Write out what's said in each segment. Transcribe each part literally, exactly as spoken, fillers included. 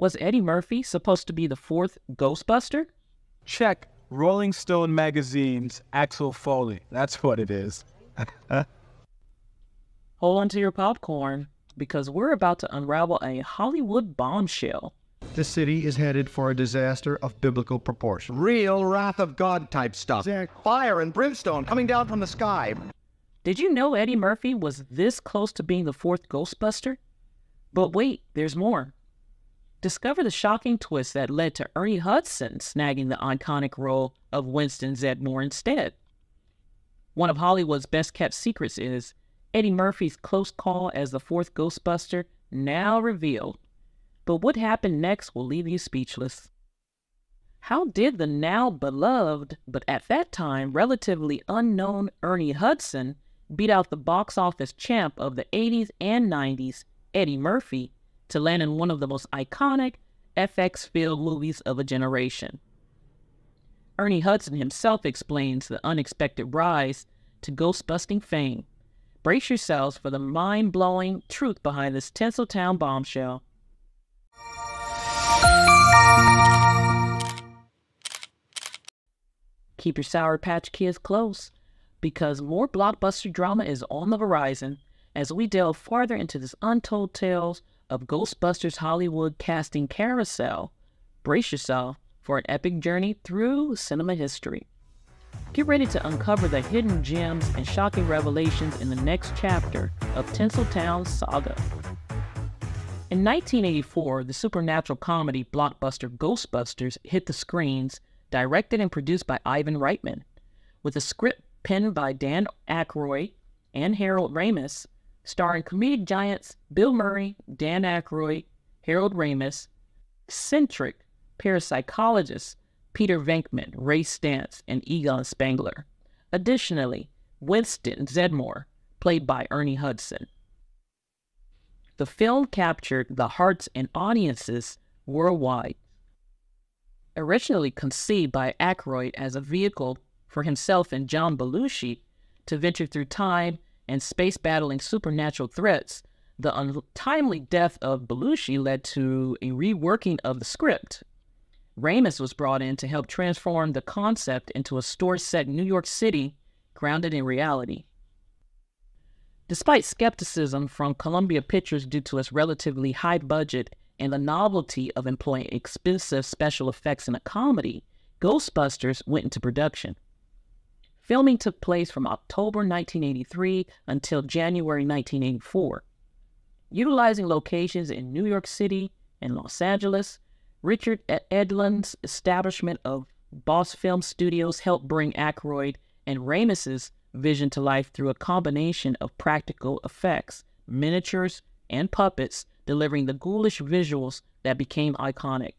Was Eddie Murphy supposed to be the fourth Ghostbuster? Check Rolling Stone magazine's Axel Foley. That's what it is. Hold on to your popcorn, because we're about to unravel a Hollywood bombshell. The city is headed for a disaster of biblical proportion. Real Wrath of God type stuff. Exactly. Fire and brimstone coming down from the sky. Did you know Eddie Murphy was this close to being the fourth Ghostbuster? But wait, there's more. Discover the shocking twist that led to Ernie Hudson snagging the iconic role of Winston Zeddemore instead. One of Hollywood's best-kept secrets is Eddie Murphy's close call as the fourth Ghostbuster now revealed. But what happened next will leave you speechless. How did the now beloved, but at that time relatively unknown Ernie Hudson beat out the box office champ of the eighties and nineties, Eddie Murphy, to land in one of the most iconic, F X-filled movies of a generation? Ernie Hudson himself explains the unexpected rise to Ghostbusting fame. Brace yourselves for the mind-blowing truth behind this Tinseltown bombshell. Keep your Sour Patch Kids close, because more blockbuster drama is on the horizon as we delve farther into this untold tales of Ghostbusters Hollywood casting carousel. Brace yourself for an epic journey through cinema history. Get ready to uncover the hidden gems and shocking revelations in the next chapter of Tinseltown's saga. In nineteen eighty-four, the supernatural comedy blockbuster Ghostbusters hit the screens, directed and produced by Ivan Reitman. With a script penned by Dan Aykroyd and Harold Ramis, starring comedic giants Bill Murray, Dan Aykroyd, Harold Ramis, eccentric parapsychologist Peter Venkman, Ray Stantz, and Egon Spengler. Additionally, Winston Zeddemore, played by Ernie Hudson. The film captured the hearts and audiences worldwide. Originally conceived by Aykroyd as a vehicle for himself and John Belushi to venture through time and space battling supernatural threats, the untimely death of Belushi led to a reworking of the script. Ramis was brought in to help transform the concept into a story set in New York City, grounded in reality. Despite skepticism from Columbia Pictures due to its relatively high budget and the novelty of employing expensive special effects in a comedy, Ghostbusters went into production. Filming took place from October nineteen eighty-three until January nineteen eighty-four. Utilizing locations in New York City and Los Angeles, Richard Edlund's establishment of Boss Film Studios helped bring Aykroyd and Ramis' vision to life through a combination of practical effects, miniatures, and puppets, delivering the ghoulish visuals that became iconic.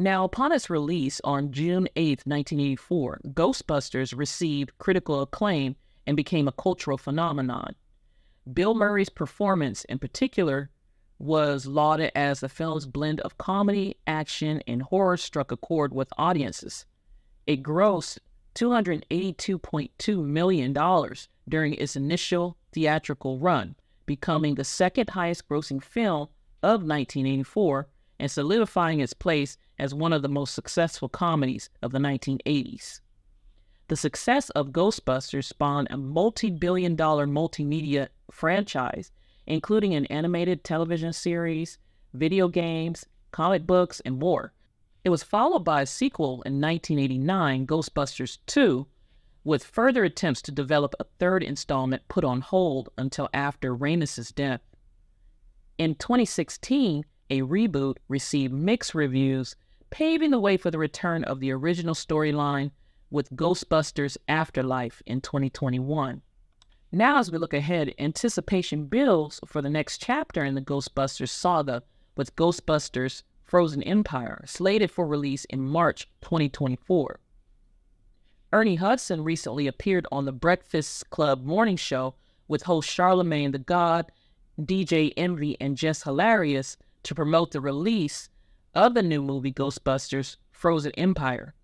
Now, upon its release on June eighth, nineteen eighty-four, Ghostbusters received critical acclaim and became a cultural phenomenon. Bill Murray's performance, in particular, was lauded as the film's blend of comedy, action, and horror struck a chord with audiences. It grossed two hundred eighty-two point two million dollars during its initial theatrical run, becoming the second highest-grossing film of nineteen eighty-four and solidifying its place as one of the most successful comedies of the nineteen eighties. The success of Ghostbusters spawned a multi-billion dollar multimedia franchise, including an animated television series, video games, comic books, and more. It was followed by a sequel in nineteen eighty-nine, Ghostbusters two, with further attempts to develop a third installment put on hold until after Ramis' death. In twenty sixteen, a reboot received mixed reviews, paving the way for the return of the original storyline with Ghostbusters Afterlife in twenty twenty-one. Now, as we look ahead, anticipation builds for the next chapter in the Ghostbusters saga with Ghostbusters Frozen Empire, slated for release in March twenty twenty-four. Ernie Hudson recently appeared on The Breakfast Club morning show with host Charlamagne the God, D J Envy, and Jess Hilarious to promote the release of the new movie Ghostbusters Frozen Empire.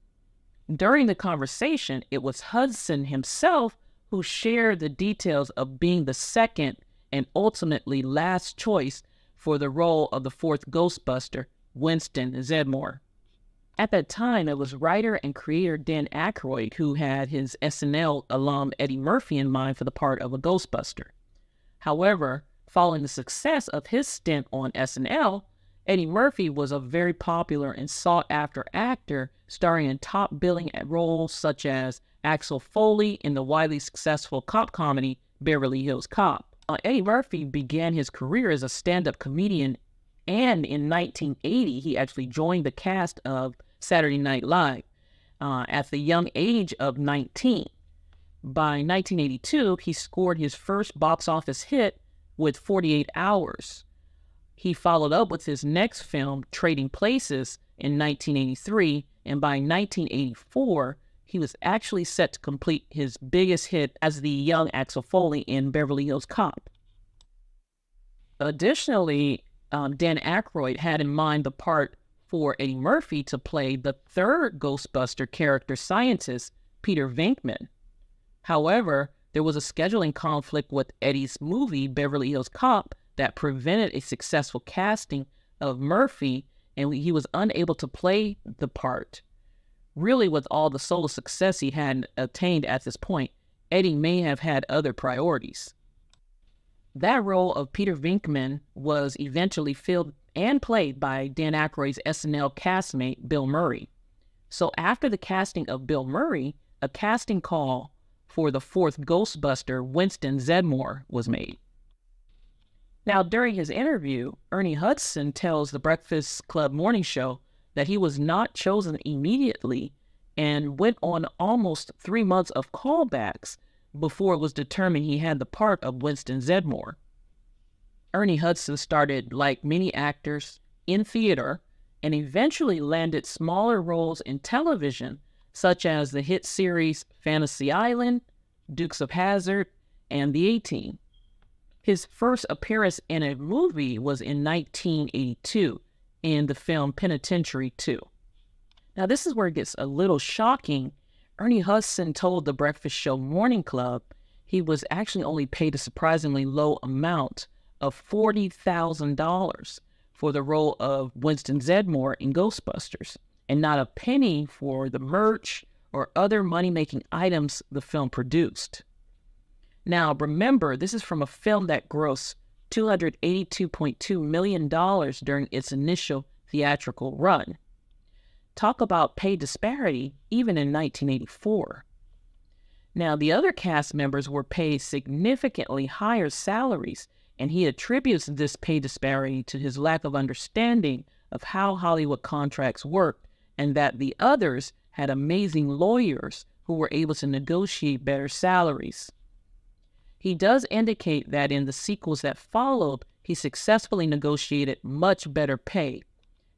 During the conversation, it was Hudson himself who shared the details of being the second and ultimately last choice for the role of the fourth Ghostbuster Winston Zeddemore. At that time, it was writer and creator Dan Aykroyd who had his S N L alum Eddie Murphy in mind for the part of a Ghostbuster. However, following the success of his stint on S N L, Eddie Murphy was a very popular and sought-after actor, starring in top-billing roles such as Axel Foley in the widely successful cop comedy Beverly Hills Cop. Uh, Eddie Murphy began his career as a stand-up comedian, and in nineteen eighty, he actually joined the cast of Saturday Night Live uh, at the young age of nineteen. By nineteen eighty-two, he scored his first box office hit with forty-eight hours. He followed up with his next film, Trading Places, in nineteen eighty-three, and by nineteen eighty-four, he was actually set to complete his biggest hit as the young Axel Foley in Beverly Hills Cop. Additionally, um, Dan Aykroyd had in mind the part for Eddie Murphy to play the third Ghostbuster character scientist, Peter Venkman. However, there was a scheduling conflict with Eddie's movie, Beverly Hills Cop, that prevented a successful casting of Murphy, and he was unable to play the part. Really, with all the solo success he had attained at this point, Eddie may have had other priorities. That role of Peter Venkman was eventually filled and played by Dan Aykroyd's S N L castmate, Bill Murray. So after the casting of Bill Murray, a casting call for the fourth Ghostbuster, Winston Zeddemore, was made. Now, during his interview, Ernie Hudson tells The Breakfast Club morning show that he was not chosen immediately and went on almost three months of callbacks before it was determined he had the part of Winston Zeddemore. Ernie Hudson started, like many actors, in theater and eventually landed smaller roles in television, such as the hit series Fantasy Island, Dukes of Hazzard, and The A-Team. His first appearance in a movie was in nineteen eighty-two in the film Penitentiary two. Now, this is where it gets a little shocking. Ernie Hudson told The Breakfast Show Morning Club he was actually only paid a surprisingly low amount of forty thousand dollars for the role of Winston Zeddemore in Ghostbusters, and not a penny for the merch or other money-making items the film produced. Now, remember, this is from a film that grossed two hundred eighty-two point two million dollars during its initial theatrical run. Talk about pay disparity even in nineteen eighty-four. Now, the other cast members were paid significantly higher salaries, and he attributes this pay disparity to his lack of understanding of how Hollywood contracts worked, and that the others had amazing lawyers who were able to negotiate better salaries. He does indicate that in the sequels that followed, he successfully negotiated much better pay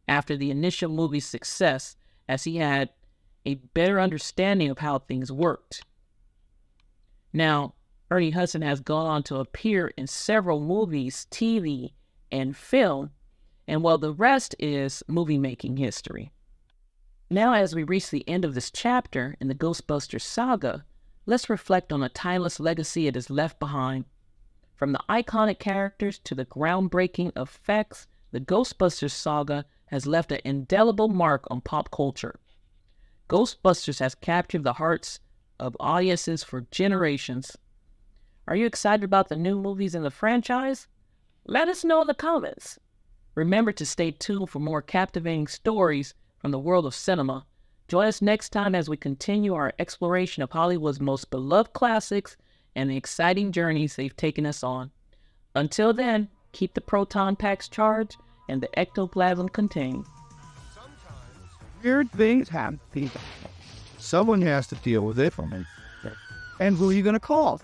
after the initial movie's success, as he had a better understanding of how things worked. Now, Ernie Hudson has gone on to appear in several movies, T V, and film, and well, the rest is movie-making history. Now, as we reach the end of this chapter in the Ghostbusters saga, let's reflect on a timeless legacy it has left behind. From the iconic characters to the groundbreaking effects, the Ghostbusters saga has left an indelible mark on pop culture. Ghostbusters has captured the hearts of audiences for generations. Are you excited about the new movies in the franchise? Let us know in the comments. Remember to stay tuned for more captivating stories from the world of cinema. Join us next time as we continue our exploration of Hollywood's most beloved classics and the exciting journeys they've taken us on. Until then, keep the proton packs charged and the ectoplasm contained. Sometimes weird things happen. Someone has to deal with it. And who are you going to call?